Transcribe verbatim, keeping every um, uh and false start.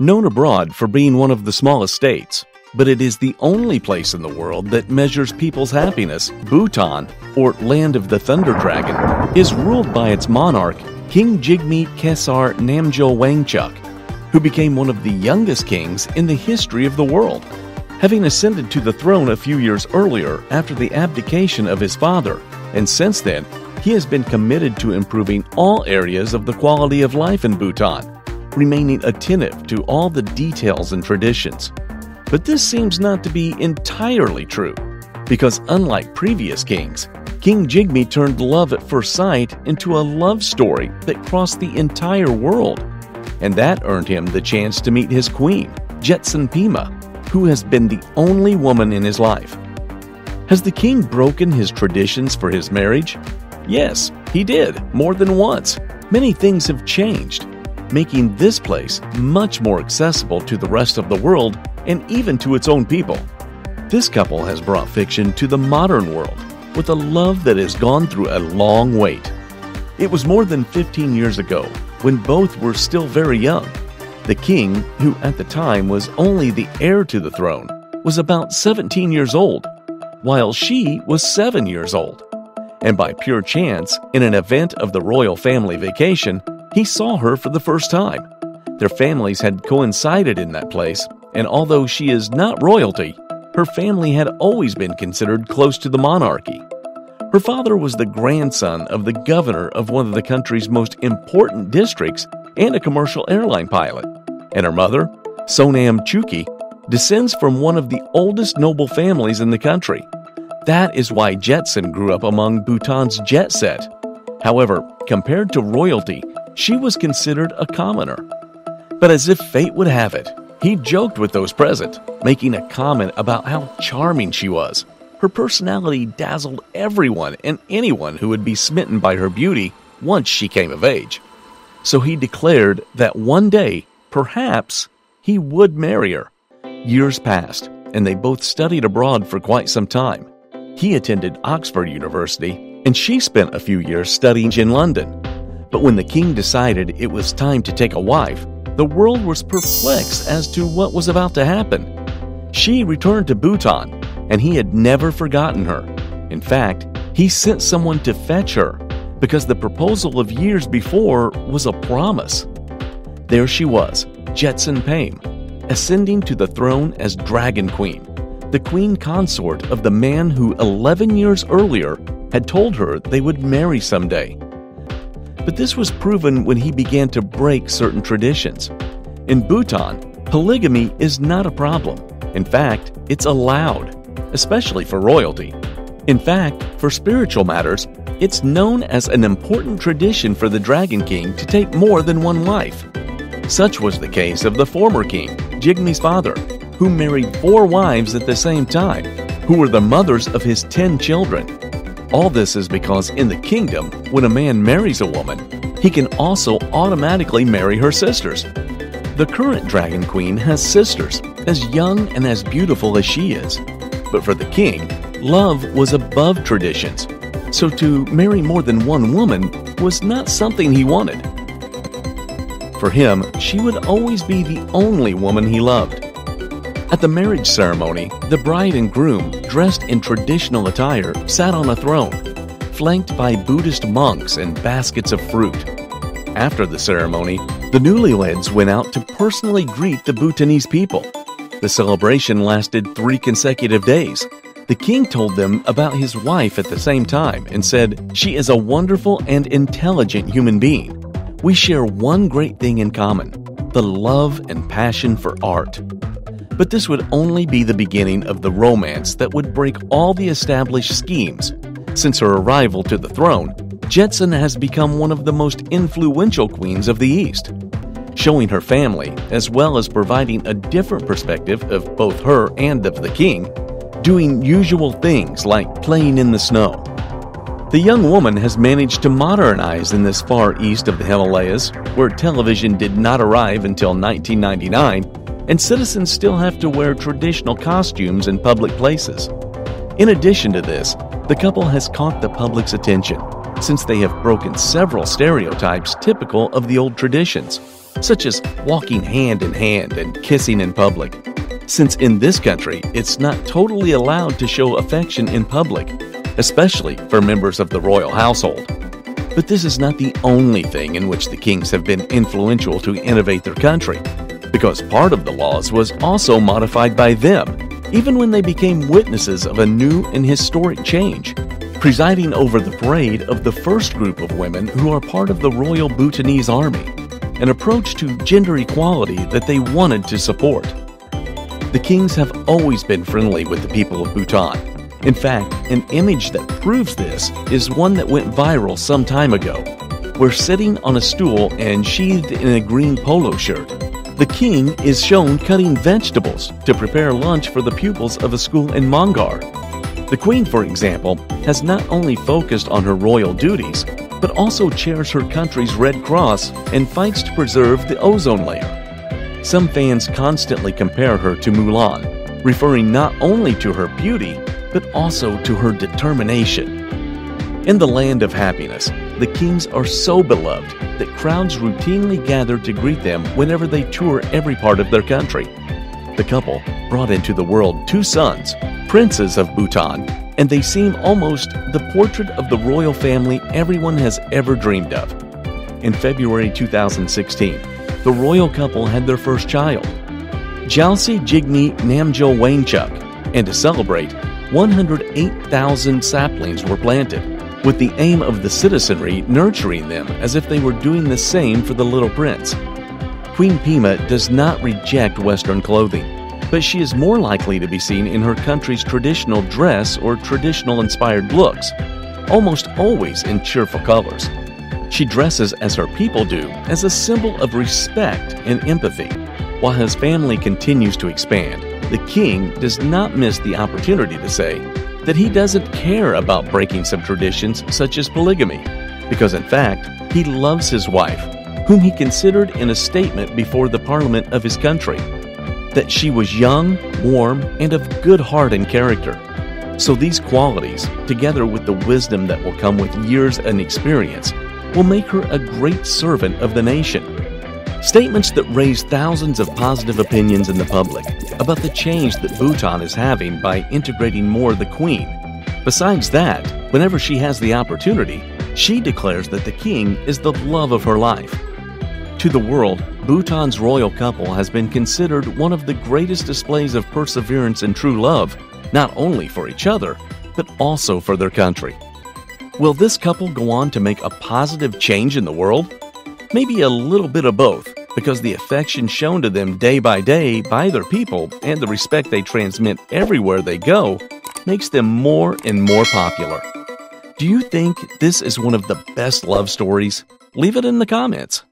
known abroad for being one of the smallest states, but it is the only place in the world that measures people's happiness. Bhutan, or Land of the Thunder Dragon, is ruled by its monarch, King Jigme Khesar Namgyel Wangchuck, who became one of the youngest kings in the history of the world, having ascended to the throne a few years earlier after the abdication of his father, and since then, he has been committed to improving all areas of the quality of life in Bhutan, remaining attentive to all the details and traditions. But this seems not to be entirely true, because unlike previous kings, King Jigme turned love at first sight into a love story that crossed the entire world, and that earned him the chance to meet his queen, Jetsun Pema, who has been the only woman in his life. Has the king broken his traditions for his marriage? Yes, he did, more than once. Many things have changed, making this place much more accessible to the rest of the world and even to its own people. This couple has brought fiction to the modern world with a love that has gone through a long wait. It was more than fifteen years ago, when both were still very young. The king, who at the time was only the heir to the throne, was about seventeen years old, while she was seven years old. And by pure chance, in an event of the royal family vacation, he saw her for the first time. Their families had coincided in that place, and although she is not royalty, her family had always been considered close to the monarchy. Her father was the grandson of the governor of one of the country's most important districts and a commercial airline pilot. And her mother, Sonam Chuki, descends from one of the oldest noble families in the country. That is why Jetsun grew up among Bhutan's jet set. However, compared to royalty, she was considered a commoner. But as if fate would have it, he joked with those present, making a comment about how charming she was. Her personality dazzled everyone and anyone who would be smitten by her beauty once she came of age. So he declared that one day, perhaps, he would marry her. Years passed, and they both studied abroad for quite some time. He attended Oxford University, and she spent a few years studying in London. But when the king decided it was time to take a wife, the world was perplexed as to what was about to happen. She returned to Bhutan, and he had never forgotten her. In fact, he sent someone to fetch her, because the proposal of years before was a promise. There she was, Jetsun Pema, ascending to the throne as Dragon Queen, the queen consort of the man who eleven years earlier had told her they would marry someday. But this was proven when he began to break certain traditions. In Bhutan, polygamy is not a problem. In fact, it's allowed, especially for royalty. In fact, for spiritual matters, it's known as an important tradition for the Dragon King to take more than one wife. Such was the case of the former king, Jigme's father, who married four wives at the same time, who were the mothers of his ten children. All this is because in the kingdom, when a man marries a woman, he can also automatically marry her sisters. The current Dragon Queen has sisters, as young and as beautiful as she is. But for the king, love was above traditions, so to marry more than one woman was not something he wanted. For him, she would always be the only woman he loved. At the marriage ceremony, the bride and groom, dressed in traditional attire, sat on a throne, flanked by Buddhist monks and baskets of fruit. After the ceremony, the newlyweds went out to personally greet the Bhutanese people. The celebration lasted three consecutive days. The king told them about his wife at the same time and said, "She is a wonderful and intelligent human being. We share one great thing in common, the love and passion for art." But this would only be the beginning of the romance that would break all the established schemes. Since her arrival to the throne, Jetsun has become one of the most influential queens of the East, showing her family, as well as providing a different perspective of both her and of the king, doing usual things like playing in the snow. The young woman has managed to modernize in this far east of the Himalayas, where television did not arrive until nineteen ninety-nine, and citizens still have to wear traditional costumes in public places. In addition to this, the couple has caught the public's attention, since they have broken several stereotypes typical of the old traditions. such as walking hand in hand and kissing in public. Since in this country, it's not totally allowed to show affection in public, especially for members of the royal household. But this is not the only thing in which the kings have been influential to innovate their country, because part of the laws was also modified by them, even when they became witnesses of a new and historic change, presiding over the parade of the first group of women who are part of the Royal Bhutanese Army, an approach to gender equality that they wanted to support. The kings have always been friendly with the people of Bhutan. In fact, an image that proves this is one that went viral some time ago, where sitting on a stool and sheathed in a green polo shirt, the king is shown cutting vegetables to prepare lunch for the pupils of a school in Mongar. The queen, for example, has not only focused on her royal duties, but also chairs her country's Red Cross and fights to preserve the ozone layer. Some fans constantly compare her to Mulan, referring not only to her beauty, but also to her determination. In the land of happiness, the kings are so beloved that crowds routinely gather to greet them whenever they tour every part of their country. The couple brought into the world two sons, princes of Bhutan, and they seem almost the portrait of the royal family everyone has ever dreamed of. In February two thousand sixteen, the royal couple had their first child, Jetsun Pema Namgyel Wangchuck, and to celebrate, one hundred eight thousand saplings were planted, with the aim of the citizenry nurturing them as if they were doing the same for the little prince. Queen Pema does not reject Western clothing, but she is more likely to be seen in her country's traditional dress or traditional-inspired looks, almost always in cheerful colors. She dresses as her people do, as a symbol of respect and empathy. While his family continues to expand, the king does not miss the opportunity to say that he doesn't care about breaking some traditions such as polygamy, because in fact, he loves his wife, whom he considered in a statement before the parliament of his country, that she was young, warm, and of good heart and character. So these qualities, together with the wisdom that will come with years and experience, will make her a great servant of the nation. Statements that raised thousands of positive opinions in the public about the change that Bhutan is having by integrating more the queen. Besides that, whenever she has the opportunity, she declares that the king is the love of her life. To the world, Bhutan's royal couple has been considered one of the greatest displays of perseverance and true love, not only for each other, but also for their country. Will this couple go on to make a positive change in the world? Maybe a little bit of both, because the affection shown to them day by day by their people and the respect they transmit everywhere they go makes them more and more popular. Do you think this is one of the best love stories? Leave it in the comments.